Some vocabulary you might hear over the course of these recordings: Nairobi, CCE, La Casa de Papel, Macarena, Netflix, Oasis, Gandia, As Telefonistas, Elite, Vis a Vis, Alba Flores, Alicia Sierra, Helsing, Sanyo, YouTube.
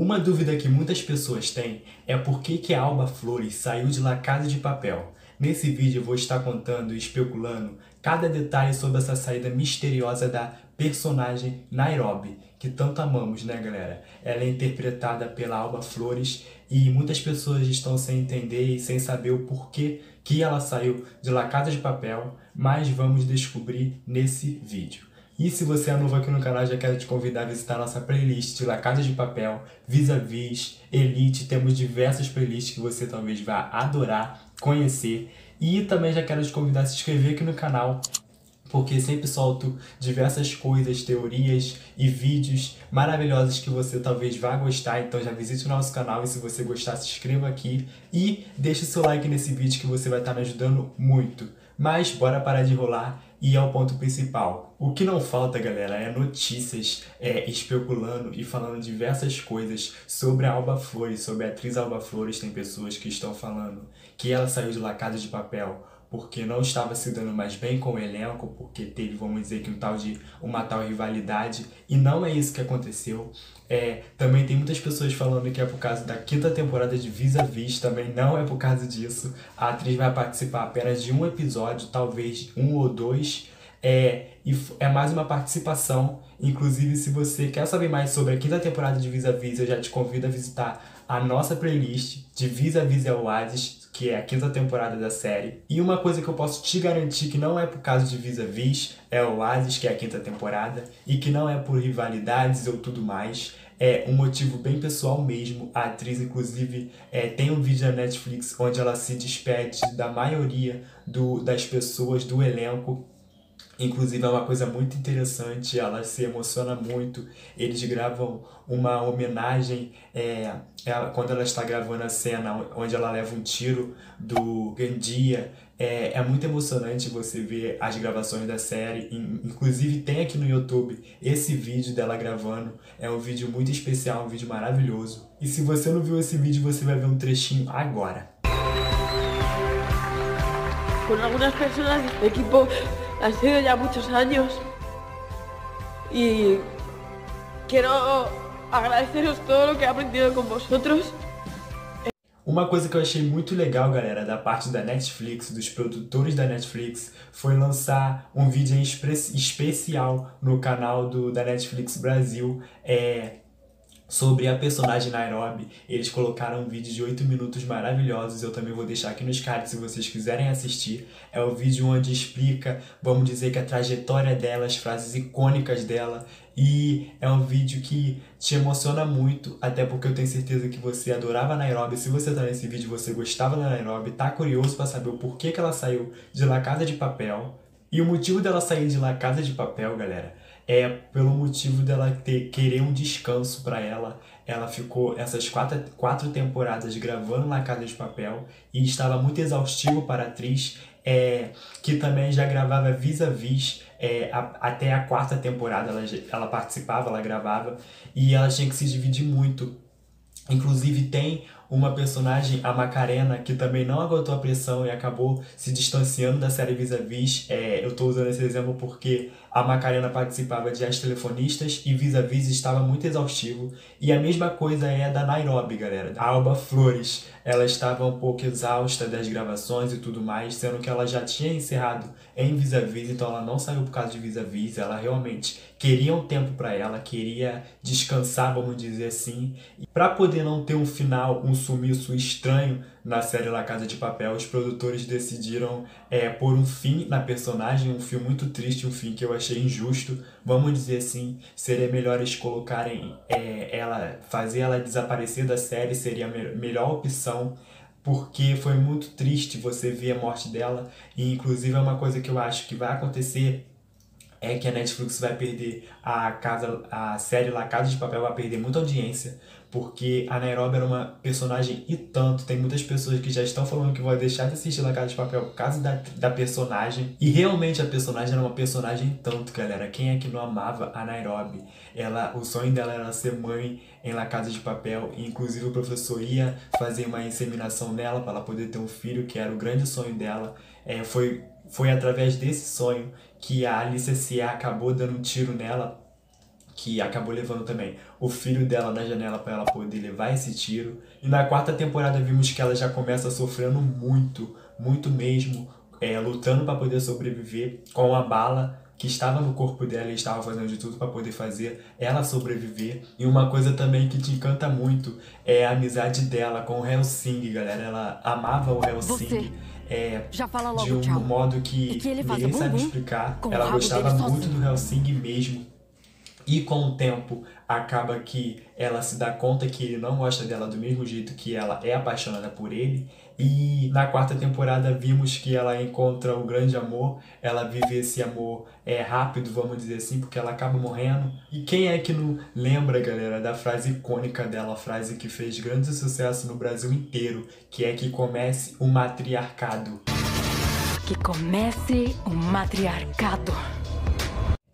Uma dúvida que muitas pessoas têm é por que a Alba Flores saiu de La Casa de Papel. Nesse vídeo eu vou estar contando e especulando cada detalhe sobre essa saída misteriosa da personagem Nairobi, que tanto amamos, né galera? Ela é interpretada pela Alba Flores e muitas pessoas estão sem entender e sem saber o porquê que ela saiu de La Casa de Papel, mas vamos descobrir nesse vídeo. E se você é novo aqui no canal, já quero te convidar a visitar a nossa playlist La Casa de Papel, Vis a Vis, Elite. Temos diversas playlists que você talvez vá adorar conhecer. E também já quero te convidar a se inscrever aqui no canal, porque sempre solto diversas coisas, teorias e vídeos maravilhosos que você talvez vá gostar. Então já visite o nosso canal e se você gostar, se inscreva aqui. E deixe seu like nesse vídeo que você vai estar me ajudando muito. Mas bora parar de enrolar e ao ponto principal. O que não falta, galera, é notícias especulando e falando diversas coisas sobre a Alba Flores, sobre a atriz Alba Flores. Tem pessoas que estão falando que ela saiu de La Casa de Papel porque não estava se dando mais bem com o elenco, porque teve, vamos dizer, que uma tal rivalidade, e não é isso que aconteceu. Também tem muitas pessoas falando que é por causa da quinta temporada de Vis a Vis, também não é por causa disso. A atriz vai participar apenas de um episódio, talvez um ou dois, e é mais uma participação. Inclusive, se você quer saber mais sobre a quinta temporada de Vis a Vis, eu já te convido a visitar a nossa playlist de Vis a Vis e Oasis, que é a quinta temporada da série. E uma coisa que eu posso te garantir que não é por causa de Vis a Vis, é Oasis, que é a quinta temporada, e que não é por rivalidades ou tudo mais, é um motivo bem pessoal mesmo. A atriz, inclusive, tem um vídeo na Netflix onde ela se despede da maioria das pessoas do elenco. Inclusive, é uma coisa muito interessante, ela se emociona muito. Eles gravam uma homenagem quando ela está gravando a cena onde ela leva um tiro do Gandia. É muito emocionante você ver as gravações da série. Inclusive, tem aqui no YouTube esse vídeo dela gravando. É um vídeo muito especial, um vídeo maravilhoso. E se você não viu esse vídeo, você vai ver um trechinho agora. Con algunas personas, equipo ha sido ya muchos años y quiero agradeceros todo lo que he aprendido con vosotros. Uma coisa que eu achei muito legal, galera, da parte da Netflix, dos produtores da Netflix, foi lançar um vídeo especial no canal da Netflix Brasil, sobre a personagem Nairobi. Eles colocaram um vídeo de 8 minutos maravilhosos, eu também vou deixar aqui nos cards se vocês quiserem assistir. É o vídeo onde explica, vamos dizer, que a trajetória dela, as frases icônicas dela, e é um vídeo que te emociona muito, até porque eu tenho certeza que você adorava a Nairobi. Se você tá nesse vídeo, você gostava da Nairobi, tá curioso para saber o porquê que ela saiu de La Casa de Papel. E o motivo dela sair de La Casa de Papel, galera, é pelo motivo dela querer um descanso para ela. Ela ficou essas quatro temporadas gravando La Casa de Papel e estava muito exaustivo para a atriz, que também já gravava Vis a Vis, até a quarta temporada ela participava, ela gravava, e ela tinha que se dividir muito. Inclusive, tem uma personagem, a Macarena, que também não aguentou a pressão e acabou se distanciando da série Vis a Vis. Eu estou usando esse exemplo porque a Macarena participava de As Telefonistas e Vis a Vis estava muito exaustivo. E a mesma coisa é da Nairobi, galera. A Alba Flores, ela estava um pouco exausta das gravações e tudo mais, sendo que ela já tinha encerrado em Vis a Vis, então ela não saiu por causa de Vis a Vis. Ela realmente queria um tempo para ela, queria descansar, vamos dizer assim, para poder não ter um final, um sumiço estranho na série La Casa de Papel. Os produtores decidiram pôr um fim na personagem, um fim muito triste, um fim que eu achei injusto, vamos dizer assim. Seria melhor eles colocarem fazer ela desaparecer da série, seria a melhor opção, porque foi muito triste você ver a morte dela. E inclusive é uma coisa que eu acho que vai acontecer, é que a Netflix vai perder a série La Casa de Papel, vai perder muita audiência, porque a Nairobi era uma personagem e tanto. Tem muitas pessoas que já estão falando que vão deixar de assistir La Casa de Papel por causa da personagem. E realmente a personagem era uma personagem e tanto, galera. Quem é que não amava a Nairobi? O sonho dela era ser mãe em La Casa de Papel. E, inclusive, o professor ia fazer uma inseminação nela para ela poder ter um filho, que era o grande sonho dela. Foi através desse sonho que a Alicia Sierra acabou dando um tiro nela, que acabou levando também o filho dela na janela para ela poder levar esse tiro. E na quarta temporada vimos que ela já começa sofrendo muito, muito mesmo, lutando para poder sobreviver com a bala que estava no corpo dela e estava fazendo de tudo para poder fazer ela sobreviver. E uma coisa também que te encanta muito é a amizade dela com o Helsing, galera. Ela amava o Helsing. Já fala logo, de um tchau. Modo que ele ninguém sabe explicar. Ela gostava muito sozinho. Do Helsing mesmo. E com o tempo, acaba que ela se dá conta que ele não gosta dela do mesmo jeito que ela é apaixonada por ele. E na quarta temporada vimos que ela encontra o grande amor. Ela vive esse amor rápido, vamos dizer assim, porque ela acaba morrendo. E quem é que não lembra, galera, da frase icônica dela, a frase que fez grande sucesso no Brasil inteiro, que é que comece o matriarcado. Que comece o matriarcado.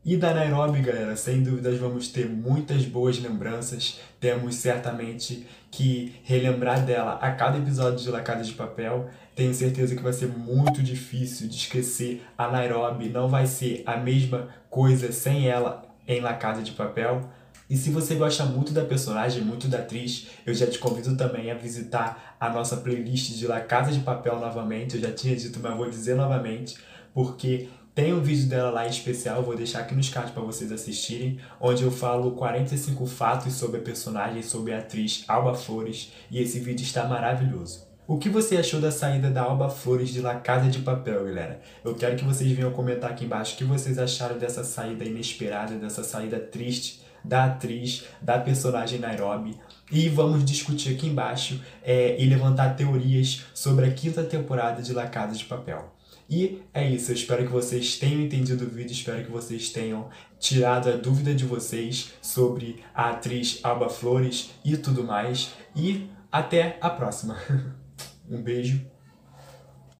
E da Nairobi, galera, sem dúvidas vamos ter muitas boas lembranças. Temos certamente que relembrar dela a cada episódio de La Casa de Papel. Tenho certeza que vai ser muito difícil de esquecer a Nairobi. Não vai ser a mesma coisa sem ela em La Casa de Papel. E se você gosta muito da personagem, muito da atriz, eu já te convido também a visitar a nossa playlist de La Casa de Papel novamente. Eu já tinha dito, mas vou dizer novamente, porque tem um vídeo dela lá em especial, eu vou deixar aqui nos cards para vocês assistirem, onde eu falo 45 fatos sobre a personagem, sobre a atriz Alba Flores, e esse vídeo está maravilhoso. O que você achou da saída da Alba Flores de La Casa de Papel, galera? Eu quero que vocês venham comentar aqui embaixo o que vocês acharam dessa saída inesperada, dessa saída triste da atriz, da personagem Nairobi. E vamos discutir aqui embaixo e levantar teorias sobre a quinta temporada de La Casa de Papel. E é isso, eu espero que vocês tenham entendido o vídeo, espero que vocês tenham tirado a dúvida de vocês sobre a atriz Alba Flores e tudo mais. E até a próxima. Um beijo.